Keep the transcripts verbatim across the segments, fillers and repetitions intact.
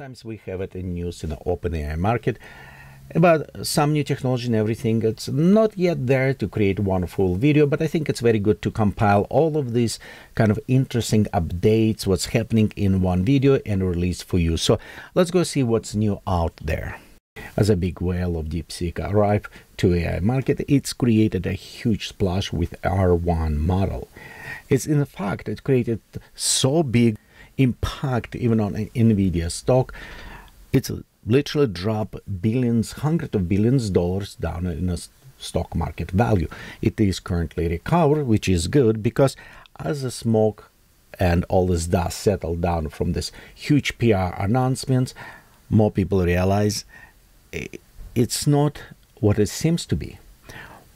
sometimes we have it in news in the OpenAI market about some new technology and everything. It's not yet there to create one full video, but I think it's very good to compile all of these kind of interesting updates, what's happening in one video and release for you. So let's go see what's new out there. As a big whale of DeepSeek arrived to A I market, it's created a huge splash with R one model. It's in fact, it created so big impact even on Nvidia stock. It's literally drop billions, hundreds of billions of dollars down in a stock market value. It is currently recovered, which is good, because as the smoke and all this dust settled down from this huge P R announcements, more people realize it's not what it seems to be.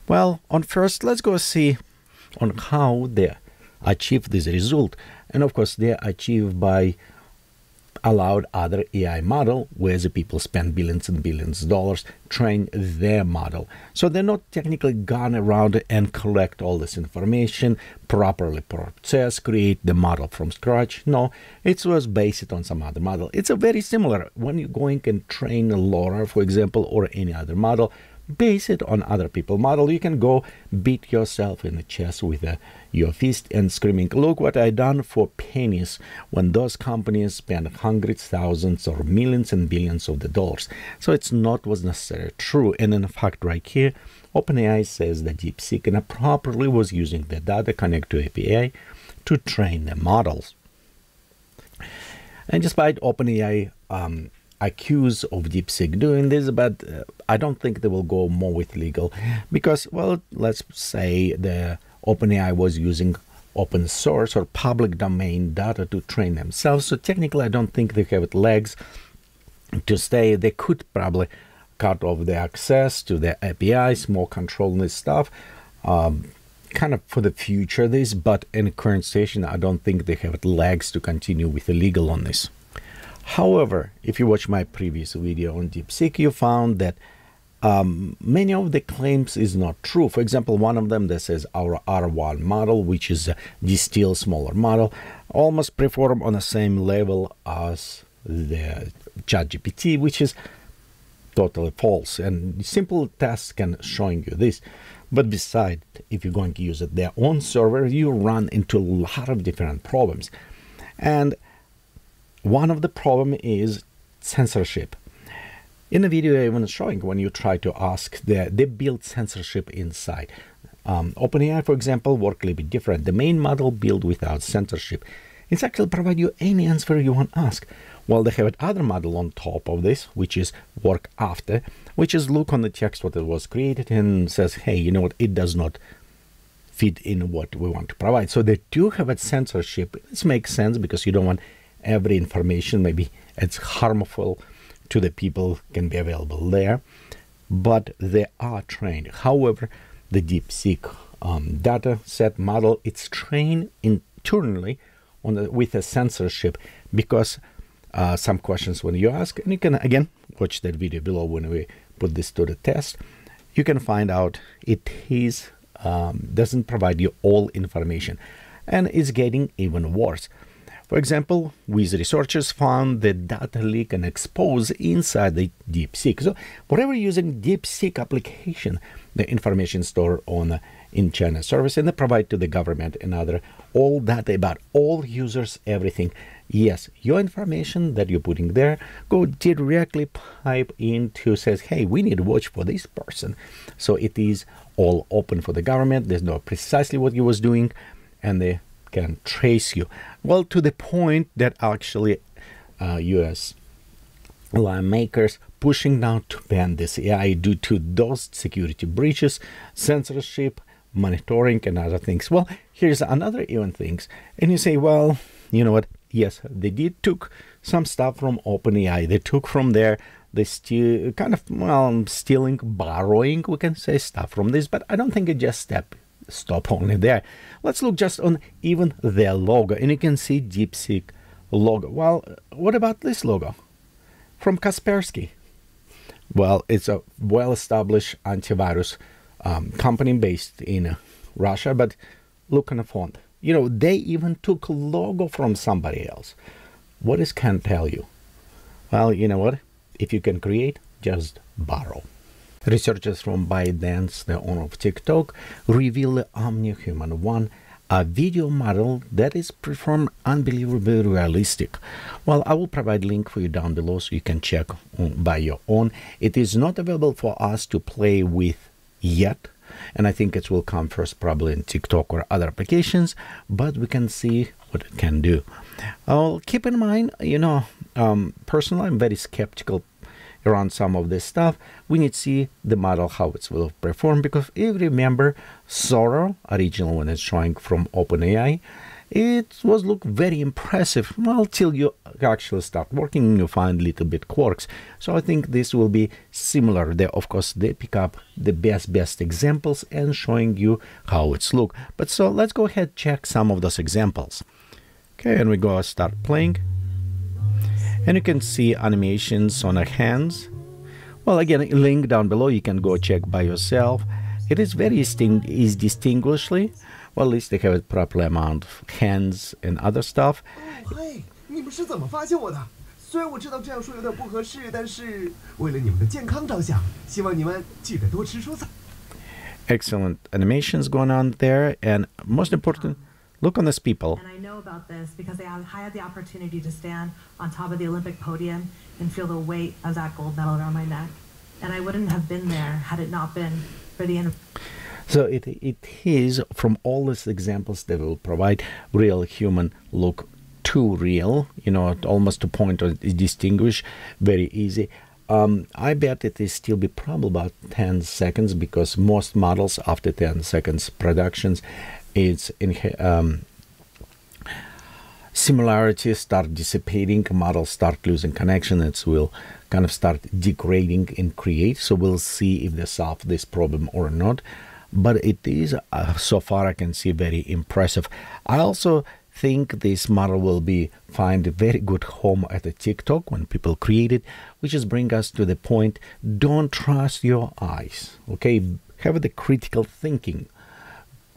Well, on first, let's go see on how they achieve this result. And of course, they achieve by allowed other A I model where the people spend billions and billions of dollars train their model. So they're not technically gone around and collect all this information, properly process, create the model from scratch. No, it was based on some other model. It's a very similar when you're going and train LoRa, for example, or any other model, base it on other people's model. You can go beat yourself in the chest with a, your fist and screaming, look what I done for pennies, when those companies spend hundreds, thousands, or millions and billions of the dollars. So it's not was necessarily true. And in fact, right here, OpenAI says that DeepSeek inappropriately was using the data connected to A P I to train the models. And despite OpenAI um, accused of DeepSeek doing this, but uh, I don't think they will go more with legal, because, well, let's say the OpenAI was using open source or public domain data to train themselves. So technically, I don't think they have legs to stay. They could probably cut off the access to their A P Is, more control this stuff, um, kind of for the future this, but in current station, I don't think they have legs to continue with the legal on this. However, if you watch my previous video on DeepSeek, you found that um, many of the claims is not true. For example, one of them that says our R one model, which is a distilled smaller model, almost perform on the same level as the ChatGPT, which is totally false. And simple tests can show you this. But besides, if you're going to use it their own server, you run into a lot of different problems. And one of the problem is censorship. In the video I was showing, when you try to ask, the, they build censorship inside. Um, OpenAI, for example, work a little bit different. The main model built without censorship. It's actually provide you any answer you want to ask. Well, they have another model on top of this, which is work after, which is look on the text what it was created and says, hey, you know what, it does not fit in what we want to provide. So they do have a censorship. This makes sense because you don't want every information, maybe it's harmful to the people, can be available there, but they are trained. However, the DeepSeek um, data set model, it's trained internally on the, with a censorship, because uh, some questions when you ask, and you can again watch that video below when we put this to the test, you can find out it is um, doesn't provide you all information, and it's getting even worse. For example, with researchers found the data leak and expose inside the DeepSeek. So whenever you're using DeepSeek application, the information store on in China service, and they provide to the government and other all data about all users, everything. Yes, your information that you're putting there go directly pipe into says, hey, we need to watch for this person. So it is all open for the government. They know precisely what you was doing, and they can trace you. Well, to the point that actually uh, U S lawmakers pushing now to ban this A I due to those security breaches, censorship, monitoring, and other things. Well, here's another even things. And you say, well, you know what? Yes, they did took some stuff from OpenAI. They took from there. They steal, kind of, well, stealing, borrowing, we can say stuff from this, but I don't think it just step stop only there. Let's look just on even their logo, and you can see DeepSeek logo. Well, what about this logo from Kaspersky? Well, it's a well-established antivirus um, company based in Russia, but look on the font. You know, they even took logo from somebody else. What this can tell you? Well, you know what? If you can create, just borrow. Researchers from ByteDance, the owner of TikTok, revealed the OmniHuman One, a video model that is performed unbelievably realistic. Well, I will provide a link for you down below so you can check by your own. It is not available for us to play with yet, and I think it will come first probably in TikTok or other applications, but we can see what it can do. I'll keep in mind, you know, um, personally, I'm very skeptical around some of this stuff. We need to see the model, how it will perform, because if you remember, Sora, original one is showing from OpenAI, it was look very impressive. Well, till you actually start working, you find little bit quirks. So I think this will be similar. They, of course, they pick up the best, best examples and showing you how it's look. But so let's go ahead, check some of those examples. Okay, and we go start playing. And you can see animations on our hands. Well, again, link down below, you can go check by yourself. It is very is distinguishly, well, at least they have a proper amount of hands and other stuff. Excellent animations going on there, and most important, look on these people. And I know about this because I had the opportunity to stand on top of the Olympic podium and feel the weight of that gold medal around my neck. And I wouldn't have been there had it not been for the end. So it, it is, from all these examples that will provide, real human look, too real, you know, almost to point or distinguish, very easy. Um, I bet it is still be probably about ten seconds, because most models after ten seconds productions, its in, um, similarities start dissipating, models start losing connection, it will kind of start degrading and create. So we'll see if they solve this problem or not. But it is, uh, so far I can see, very impressive. I also think this model will be find a very good home at the TikTok when people create it, which is bring us to the point, don't trust your eyes, okay? Have the critical thinking,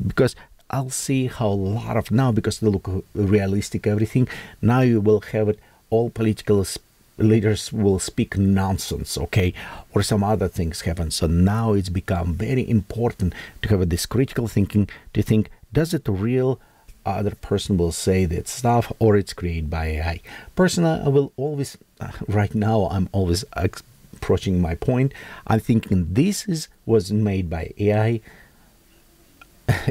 because I'll see how a lot of now, because they look realistic, everything, now you will have it, all political leaders will speak nonsense, okay, or some other things happen. So now it's become very important to have this critical thinking, to think, does it real other person will say that stuff, or it's created by A I. Personally, I will always, right now, I'm always approaching my point. I'm thinking this is was made by A I.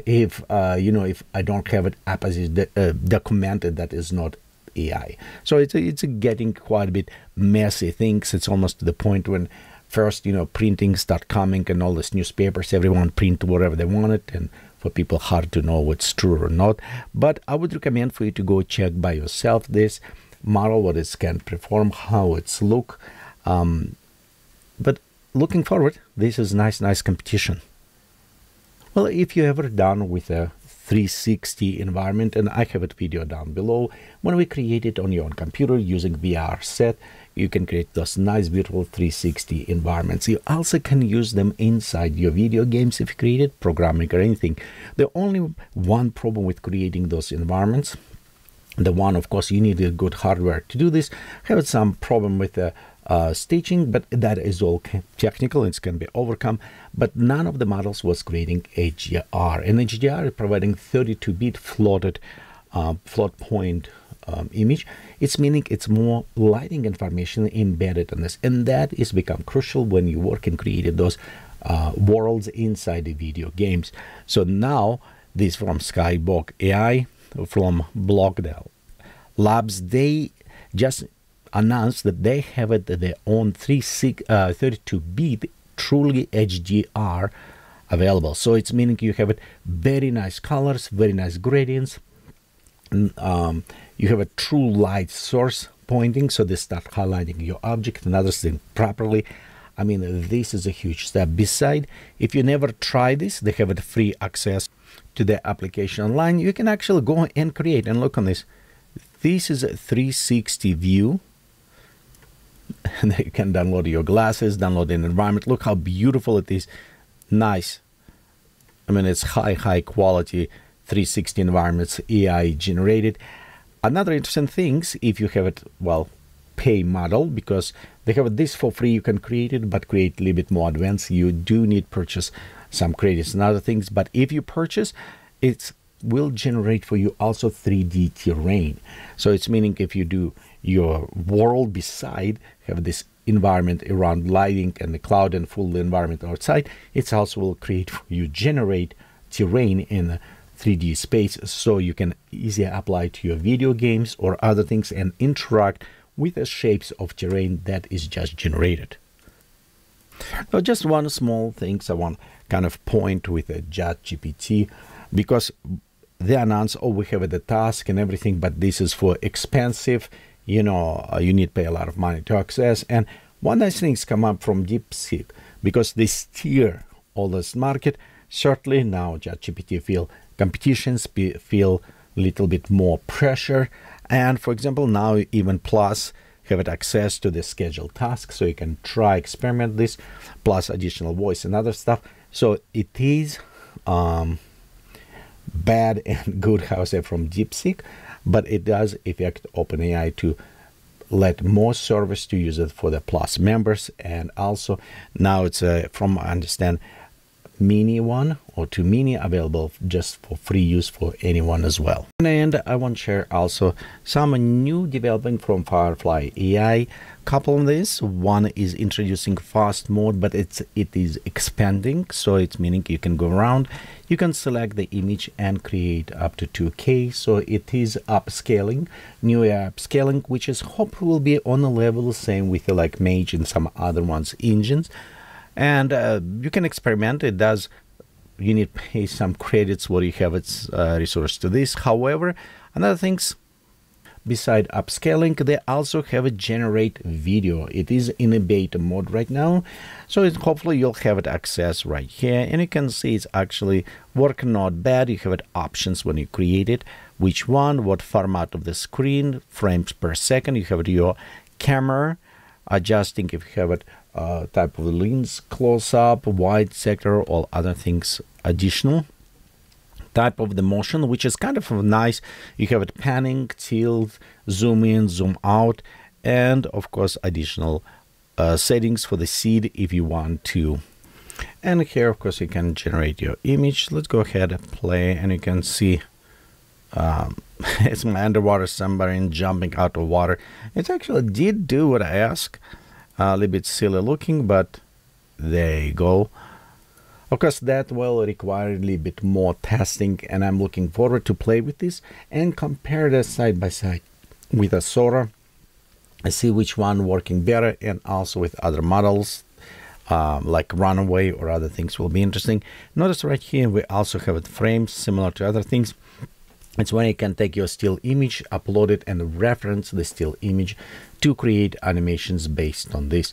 If, uh, you know, if I don't have it opposite, uh, documented, that is not A I. So it's, it's getting quite a bit messy things. It's almost to the point when first, you know, printing start coming and all these newspapers, everyone print whatever they wanted, and for people hard to know what's true or not. But I would recommend for you to go check by yourself this model, what it can perform, how it's look. Um, but looking forward, this is nice, nice competition. Well, if you're ever done with a three sixty environment, and I have a video down below, when we create it on your own computer using V R set, you can create those nice, beautiful three sixty environments. You also can use them inside your video games if you created programming or anything. The only one problem with creating those environments, the one, of course, you need a good hardware to do this, have some problem with the Uh, stitching, but that is all technical, it's can be overcome. But none of the models was creating H D R, and H D R is providing thirty-two bit floated uh, float point um, image. It's meaning it's more lighting information embedded in this, and that is become crucial when you work and created those uh, worlds inside the video games. So now this from Skybox A I, from Blockdale Labs, they just announced that they have it their own thirty-two bit truly H D R available. So it's meaning you have it very nice colors, very nice gradients. And, um, you have a true light source pointing, so they start highlighting your object and other things properly. I mean, this is a huge step. Beside, if you never try this, they have a free access to the application online. You can actually go and create and look on this. This is a three sixty view. And you can download your glasses, download an environment. Look how beautiful it is. Nice. I mean, it's high, high quality three sixty environments, A I generated. Another interesting thing, if you have it, well, pay model, because they have this for free, you can create it, but create a little bit more advanced. You do need purchase some credits and other things, but if you purchase, it will generate for you also three D terrain. So it's meaning if you do your world beside, have this environment around lighting and the cloud and full environment outside, it also will create for you, generate terrain in three D space, so you can easier apply to your video games or other things and interact with the shapes of terrain that is just generated. Now, just one small thing I want kind of point with a ChatGPT, because they announce, oh, we have the task and everything, but this is for expensive, you know, you need to pay a lot of money to access. And one nice things come up from DeepSeek, because they steer all this market. Certainly now ChatGPT feel competitions, feel a little bit more pressure. And for example, now even plus have access to the scheduled task, so you can try experiment this, plus additional voice and other stuff. So it is um, bad and good, how I say, from DeepSeek, but it does affect OpenAI to let more service to use it for the plus members. And also now it's uh, from I understand mini one or two mini available just for free use for anyone as well. And I want to share also some new development from Firefly A I. Couple of this, one is introducing fast mode, but it's it is expanding, so it's meaning you can go around, you can select the image and create up to two K, so it is upscaling, new upscaling, which is hope will be on the level same with like Mage and some other ones engines. And uh, you can experiment. It does, you need to pay some credits where you have its uh, resource to this. However, another things beside upscaling, they also have a generate video. It is in a beta mode right now, so it's hopefully you'll have it access right here, and you can see it's actually working not bad. You have it options when you create it, which one, what format of the screen, frames per second. You have it your camera adjusting if you have it. Uh, type of lens, close-up, wide sector, all other things additional. Type of the motion, which is kind of nice. You have it panning, tilt, zoom in, zoom out, and of course additional uh, settings for the seed if you want to. And here of course you can generate your image. Let's go ahead and play, and you can see um, it's my underwater submarine jumping out of water. It actually did do what I asked. A little bit silly looking, but there you go. Of course, that will require a little bit more testing, and I'm looking forward to play with this and compare this side by side with a Sora. I see which one working better, and also with other models um, like Runway or other things will be interesting. Notice right here we also have it frames similar to other things. It's when you can take your still image, upload it, and reference the still image to create animations based on this.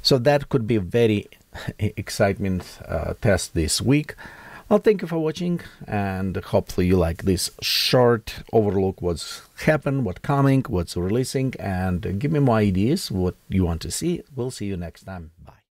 So that could be a very exciting uh, test this week. Well, thank you for watching, and hopefully you like this short overlook what's happened, what's coming, what's releasing, and give me more ideas what you want to see. We'll see you next time.